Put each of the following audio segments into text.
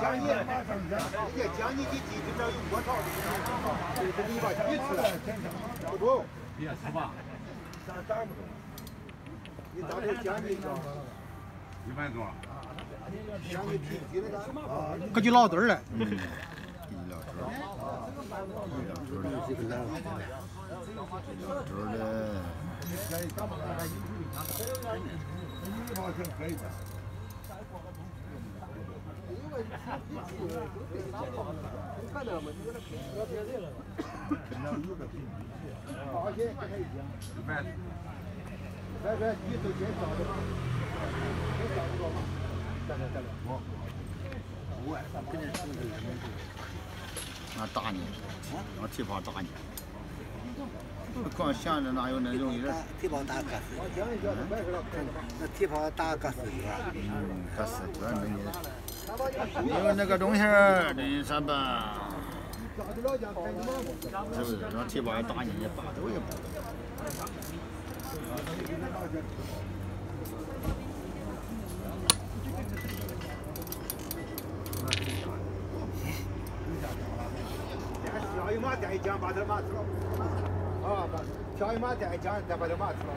江叶，这江叶你地这边有多少？这地方你吃了，不中。别吃吧。咱不中。你当时江叶多少？1万多。江叶皮皮那个。可就老堆了。嗯。老堆了。 那打你，那提棒打你，光想着哪有那容易的？提棒打个死，那提棒打个死鱼，个死鱼没。 因为那个东西等于什么？是不是让提包打你一巴掌也不行？下一马再讲，把这马吃了。啊，下一马再讲，再把这马吃了。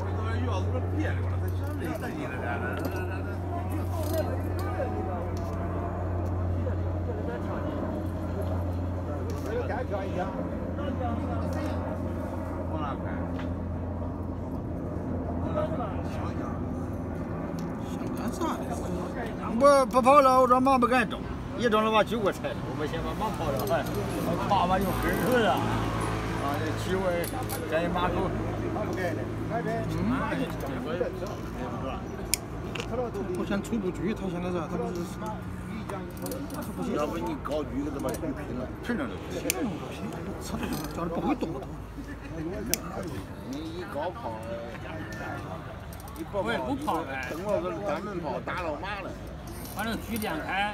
我这个药是别的了，它真没得劲了，这。 我不跑了，我这忙不敢种，一种了把韭瓜拆了，我先把忙跑了，我爸爸就跟着了，啊，这鸡窝这一马狗，我先出出局，他现在是，他不是。 要不你搞鱼给他妈鱼皮了，吃那都皮，吃那都叫他不会动的。你一搞跑，你不会不跑呗？等我个咱们跑打老妈了。反正局两开，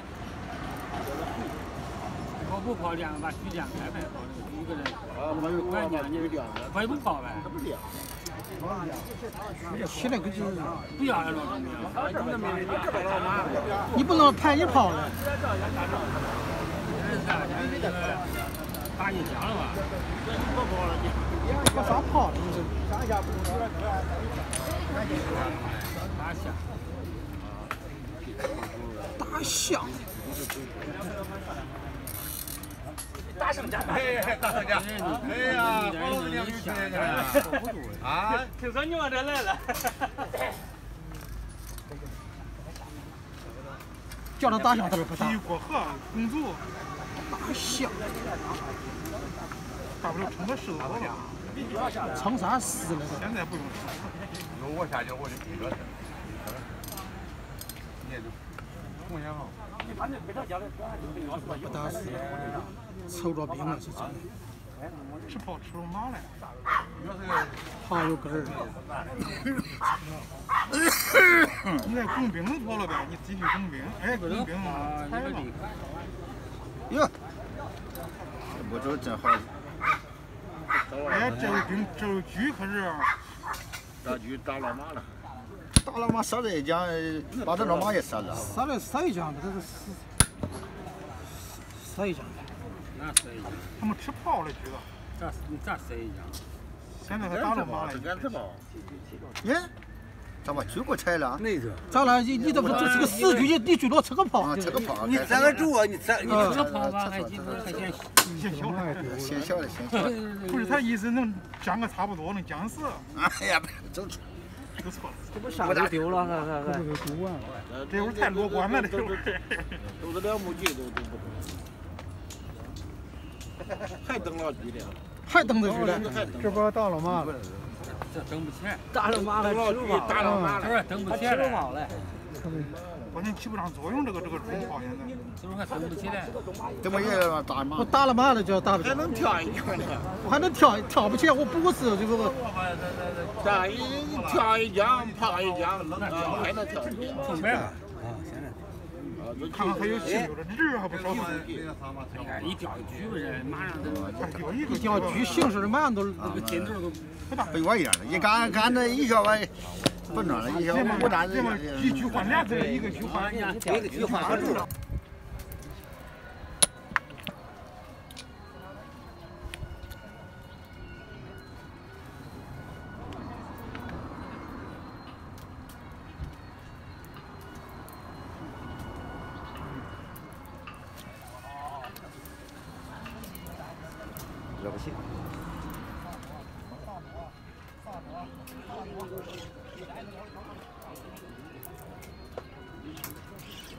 我不跑两个，把局两开呗，一个人。啊，我有关键，你有两个，我也不跑呗。怎么两？ 起来个就不要了，你不能派你跑了。打你娘了吧？我啥跑了？你这大象。大圣家，哎，大圣家，哎呀，包子娘亲家，啊，听说你往这来了，叫他大象他都不打。一锅河公主，大象，大不了成个狮子了，成啥狮了？现在不用吃，有我下去我就给着他，你也就同样好。 不打死，抽着病了是真的。吃饱吃着忙嘞，胖有根儿。你那工兵能跑了呗？你继续工兵，哎，工兵才嘛。哟，这不走真好。哎，这位兵，这位局可是大局打老马了。 打老马杀了一枪，把这老马也杀了。杀一枪，这是杀一枪。那杀一枪。他们吃炮了，橘子。咋杀一枪？现在还打老马了，敢吃炮？耶，咋把橘给拆了？那个。咋了？你怎么这是个死橘？你最多吃个炮。吃个炮。你这个主啊，你吃个炮吧，还嫌小了。嫌小了，嫌小了。不是他意思，能讲个差不多，能讲死。哎呀，走出。 不错，这不啥都丢了，还这会儿太乐观了，这会儿都是两亩地都不够，还等老几了？还等着谁了？这不当老妈了？这等不起来，打老妈了，打老妈了，这等不起来了。关键起不上作用，这个中炮现在，就是还等不起来。怎么也要打妈？我打了妈了就打不起来，还能跳一脚呢？我还能跳不起来，我不是这个。 咋一跳一江，爬一江，还能跳一江？明白了。看看还有几个鱼还不少呢。一钓鱼不是，马上都一钓鱼，形式马上都那个劲头都不大。跟我一样的，一干那一小玩意。不转了，一条不转了，一局换俩子，一个局换，一个局换个柱。 惹不起。这不怪背。 走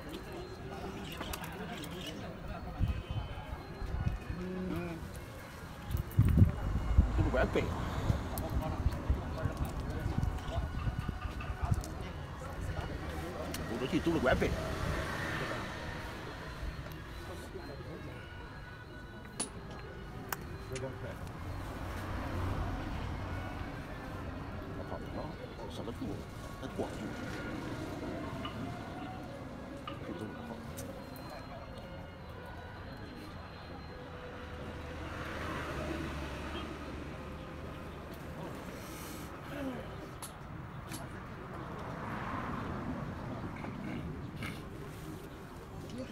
出去都是怪背。 守得住，那过不住，就这么好。对吧？这些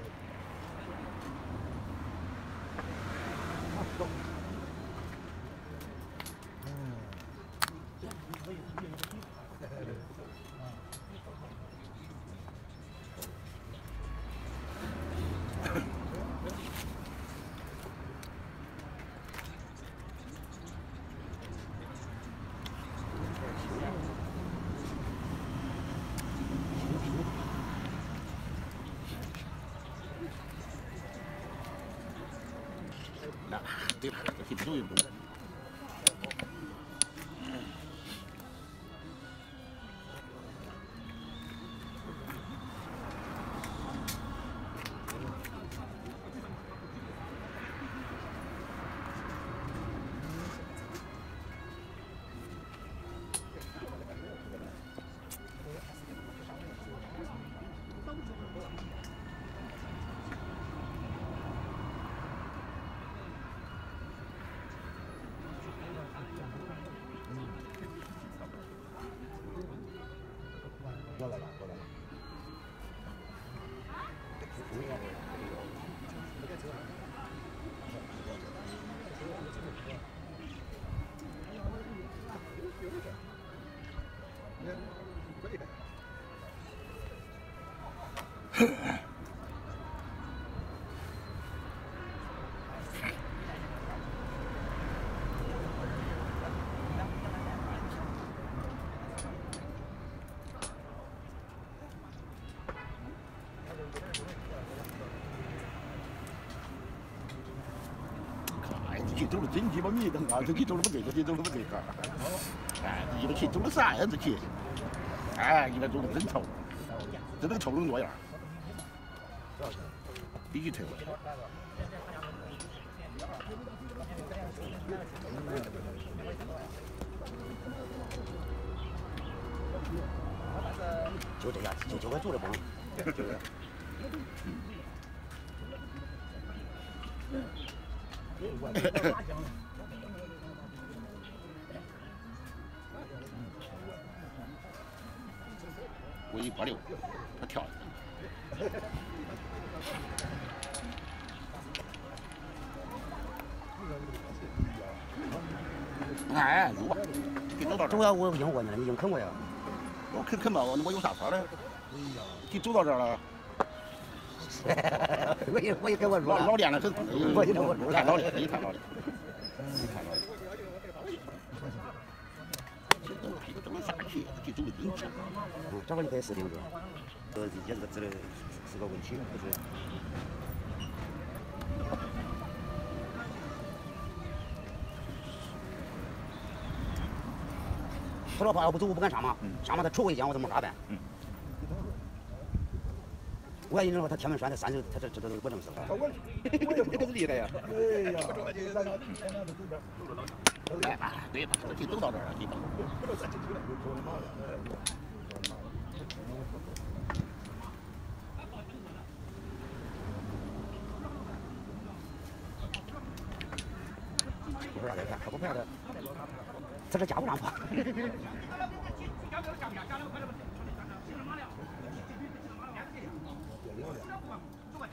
都有。 都是真鸡巴迷的啊！这气都是不对，这气都是不对的。哎，一个气都是啥样子气？哎，一个都是真臭，真能臭成这样，必须退回来。就这样，就该做这帮。我186，他跳。哎，有啊，给走到这。主要我赢过你了，你赢啃过呀？我啃吧，我有啥法嘞？就走到这了。 我也跟我说老练了很，我看老练，你看老练，你看老练。这都屁股都能撒气，就走的真强。这会你该死定了，也是个问题，不是？胡老八要不走，我不敢上马，上马他抽我一枪，我怎么咋办？我感觉那会他天门栓，他三十，他这都不正式了。我也厉害呀！哎呀，对吧？对吧？就都到这儿了，你懂。不是让他骗，可不骗他，在这家务上破。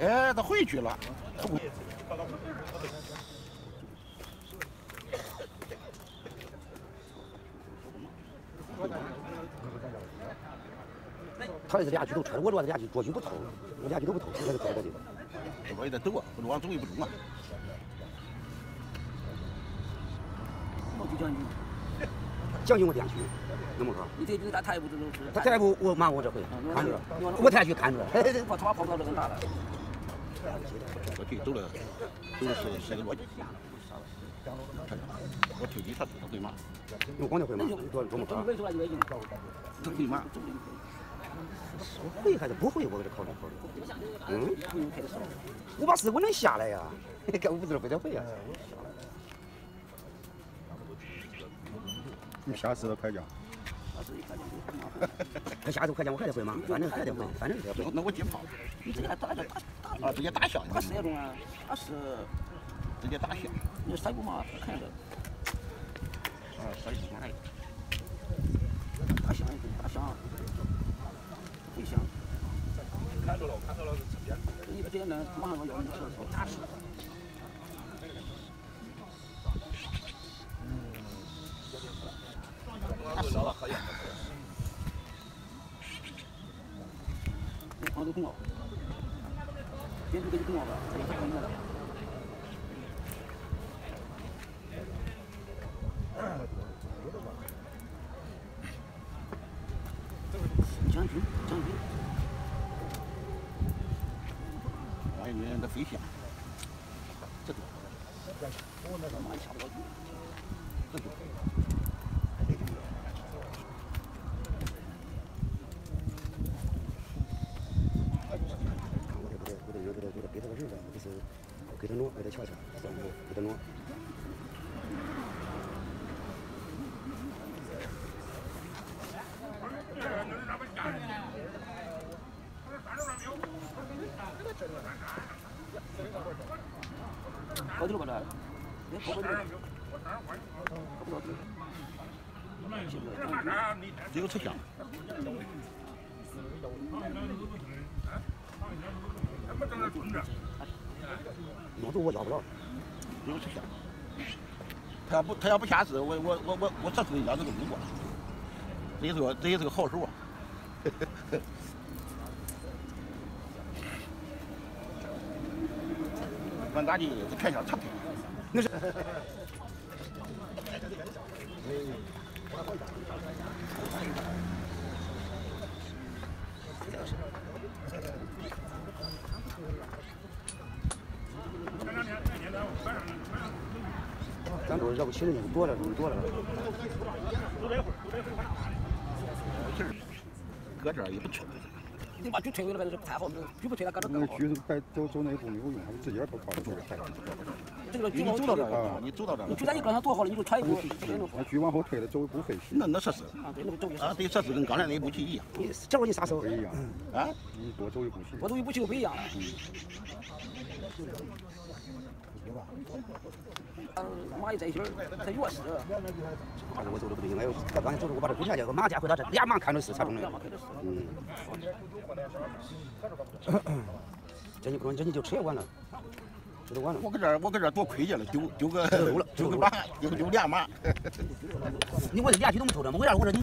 哎，他回去了。他也是俩局都抽，我说这俩局，多局不抽，我俩局都不抽，他就搞这地方。我也在抖啊，我往中也不中啊。我就将军，将军我点去。 那么说，你这局他也不知道，他再不我骂我这回看住了，我太去看住了，我他妈跑到这很大了。我去走了是个逻辑，我推理他他会骂，用光就会骂，他会骂，会还是不会？我给他考虑考虑。嗯，我把4个能下来呀，干5字不得会呀。 你下次都快讲，他下次快讲，我还得会吗？反正得会。那我紧跑，你直接打啊！直接打响。他是那种啊，他是直接打响。你甩步嘛，看着。啊，甩步嘛。打响，会响。看到了，你不接呢，马上我要你吃了，打死。 黄豆更好，别处给你更好了，这里太干净了。将军，我以为那飞翔，这多，我那他妈下不了去，这多。 给他挪，给他瞧瞧，给他挪。好久了吧？这，好久了。这个吃香。 老子我咬不着，有吃香。他要不下次，我这次咬这个不过。这也是个好手啊。管咋地，这看相差不多。那是。咱都要不亲人就多了，多了。搁这儿也不吹，你把局吹回来是太好，局不吹了，搁这更好。局快走那一步没有用，我自己也不靠住。这个局走到这儿，你走到这儿，局咱一搁上多好了，你就穿一步。局往后退了，走一步费事。那设施啊，对，那个走一啊，对设施跟刚才那一步棋一样。你这会你啥时候不一样？啊？你多走一步棋。我走一步棋就不一样了。 蚂蚁在心儿，在钥匙。但是我走的不对，哎呦，他刚才走的我把他丢下去，我马家回他这俩马看着是啥中的。嗯。这你就吃完了，吃完了。我搁这多亏家了，丢个丢个俩马。你我这俩局都没抽着，我为啥我这？